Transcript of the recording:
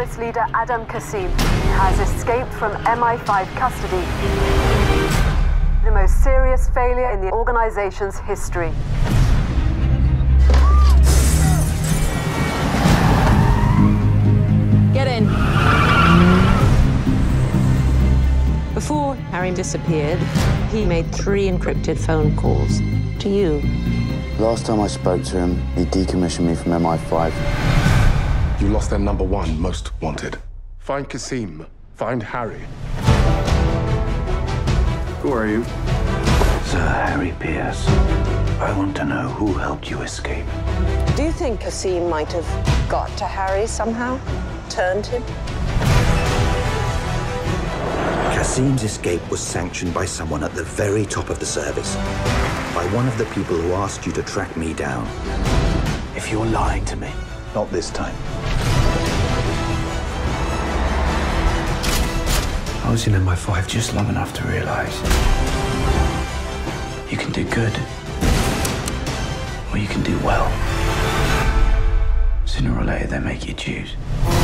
terrorist leader Adem Qasim has escaped from MI5 custody. The most serious failure in the organization's history. Get in. Before Harry disappeared, he made 3 encrypted phone calls to you. Last time I spoke to him, he decommissioned me from MI5. You lost their #1 most wanted. Find Qasim. Find Harry. Who are you? Sir Harry Pierce. I want to know who helped you escape. Do you think Qasim might have got to Harry somehow? Turned him? Qasim's escape was sanctioned by someone at the very top of the service. By one of the people who asked you to track me down. If you're lying to me, not this time. I was in MI5 just long enough to realize you can do good or you can do well. Sooner or later, they make you choose.